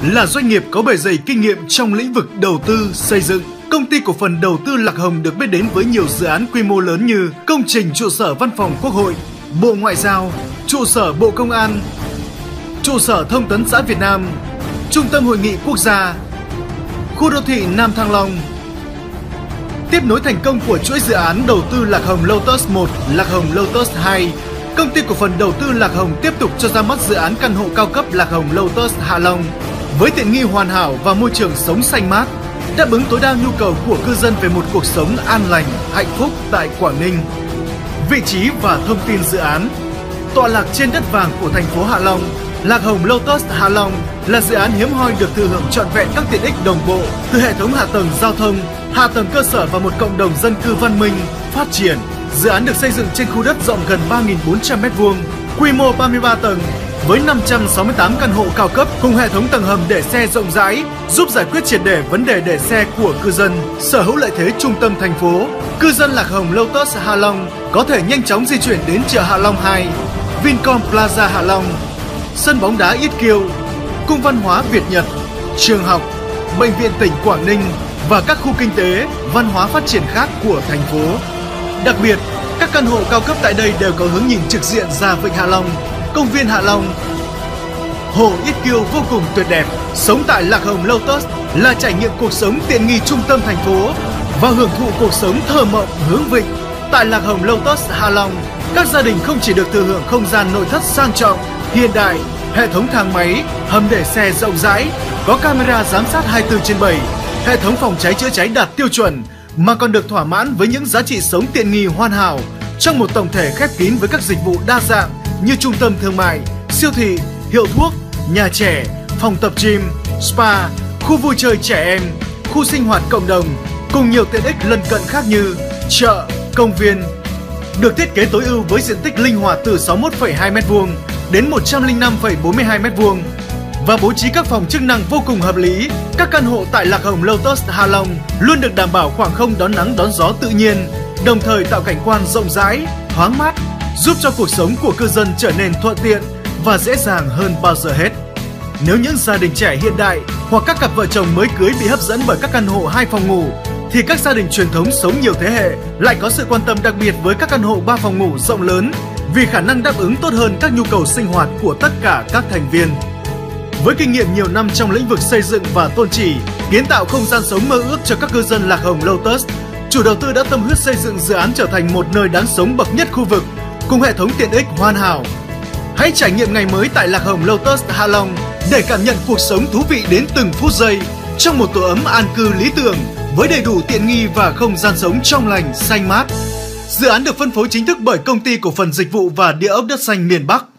Là doanh nghiệp có bề dày kinh nghiệm trong lĩnh vực đầu tư, xây dựng, công ty cổ phần đầu tư Lạc Hồng được biết đến với nhiều dự án quy mô lớn như công trình trụ sở Văn phòng Quốc hội, Bộ Ngoại giao, trụ sở Bộ Công an, trụ sở Thông tấn xã Việt Nam, Trung tâm Hội nghị Quốc gia, khu đô thị Nam Thăng Long. Tiếp nối thành công của chuỗi dự án đầu tư Lạc Hồng Lotus 1, Lạc Hồng Lotus 2, công ty cổ phần đầu tư Lạc Hồng tiếp tục cho ra mắt dự án căn hộ cao cấp Lạc Hồng Lotus Hạ Long với tiện nghi hoàn hảo và môi trường sống xanh mát, đáp ứng tối đa nhu cầu của cư dân về một cuộc sống an lành, hạnh phúc tại Quảng Ninh. Vị trí và thông tin dự án: tọa lạc trên đất vàng của thành phố Hạ Long, Lạc Hồng Lotus Hạ Long là dự án hiếm hoi được thừa hưởng trọn vẹn các tiện ích đồng bộ từ hệ thống hạ tầng giao thông, hạ tầng cơ sở và một cộng đồng dân cư văn minh, phát triển. Dự án được xây dựng trên khu đất rộng gần 3.400 m2, quy mô 33 tầng, với 568 căn hộ cao cấp cùng hệ thống tầng hầm để xe rộng rãi, giúp giải quyết triệt để vấn đề để xe của cư dân, sở hữu lợi thế trung tâm thành phố. Cư dân Lạc Hồng Lotus Hạ Long có thể nhanh chóng di chuyển đến chợ Hạ Long 2, Vincom Plaza Hạ Long, sân bóng đá Yết Kiêu, Cung Văn hóa Việt Nhật, trường học, bệnh viện tỉnh Quảng Ninh và các khu kinh tế, văn hóa phát triển khác của thành phố. Đặc biệt, các căn hộ cao cấp tại đây đều có hướng nhìn trực diện ra Vịnh Hạ Long, công viên Hạ Long, Hồ Yết Kiêu vô cùng tuyệt đẹp. Sống tại Lạc Hồng Lotus là trải nghiệm cuộc sống tiện nghi trung tâm thành phố và hưởng thụ cuộc sống thơ mộng hướng Vịnh. Tại Lạc Hồng Lotus Hạ Long, các gia đình không chỉ được thừa hưởng không gian nội thất sang trọng, hiện đại, hệ thống thang máy, hầm để xe rộng rãi, có camera giám sát 24/7, hệ thống phòng cháy chữa cháy đạt tiêu chuẩn, mà còn được thỏa mãn với những giá trị sống tiện nghi hoàn hảo trong một tổng thể khép kín với các dịch vụ đa dạng như trung tâm thương mại, siêu thị, hiệu thuốc, nhà trẻ, phòng tập gym, spa, khu vui chơi trẻ em, khu sinh hoạt cộng đồng cùng nhiều tiện ích lân cận khác như chợ, công viên. Được thiết kế tối ưu với diện tích linh hoạt từ 61,2 m2 đến 105,42 m2 và bố trí các phòng chức năng vô cùng hợp lý. Các căn hộ tại Lạc Hồng Lotus Hạ Long luôn được đảm bảo khoảng không đón nắng đón gió tự nhiên, đồng thời tạo cảnh quan rộng rãi, thoáng mát, giúp cho cuộc sống của cư dân trở nên thuận tiện và dễ dàng hơn bao giờ hết. Nếu những gia đình trẻ hiện đại hoặc các cặp vợ chồng mới cưới bị hấp dẫn bởi các căn hộ 2 phòng ngủ, thì các gia đình truyền thống sống nhiều thế hệ lại có sự quan tâm đặc biệt với các căn hộ 3 phòng ngủ rộng lớn vì khả năng đáp ứng tốt hơn các nhu cầu sinh hoạt của tất cả các thành viên. Với kinh nghiệm nhiều năm trong lĩnh vực xây dựng và tôn chỉ, kiến tạo không gian sống mơ ước cho các cư dân Lạc Hồng Lotus, chủ đầu tư đã tâm huyết xây dựng dự án trở thành một nơi đáng sống bậc nhất khu vực, cùng hệ thống tiện ích hoàn hảo. Hãy trải nghiệm ngày mới tại Lạc Hồng Lotus Hạ Long để cảm nhận cuộc sống thú vị đến từng phút giây trong một tổ ấm an cư lý tưởng với đầy đủ tiện nghi và không gian sống trong lành, xanh mát. Dự án được phân phối chính thức bởi Công ty Cổ phần Dịch vụ và Địa ốc Đất Xanh Miền Bắc.